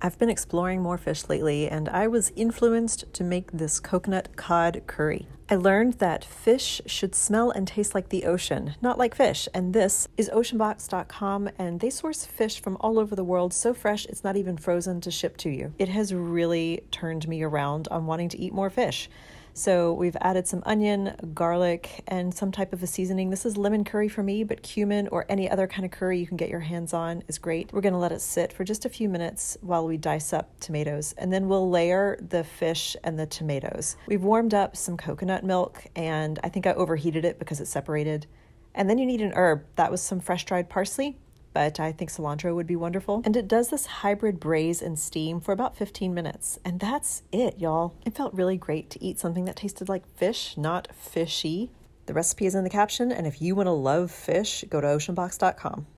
I've been exploring more fish lately, and I was influenced to make this coconut cod curry. I learned that fish should smell and taste like the ocean, not like fish, and this is OceanBox.com, and they source fish from all over the world so fresh it's not even frozen to ship to you. It has really turned me around on wanting to eat more fish. So we've added some onion, garlic, and some type of a seasoning. This is lemon curry for me, but cumin or any other kind of curry you can get your hands on is great. We're gonna let it sit for just a few minutes while we dice up tomatoes, and then we'll layer the fish and the tomatoes. We've warmed up some coconut milk, and I think I overheated it because it separated. And then you need an herb. That was some fresh dried parsley, but I think cilantro would be wonderful. And it does this hybrid braise and steam for about 15 minutes. And that's it, y'all. It felt really great to eat something that tasted like fish, not fishy. The recipe is in the caption, and if you want to love fish, go to OceanBox.com.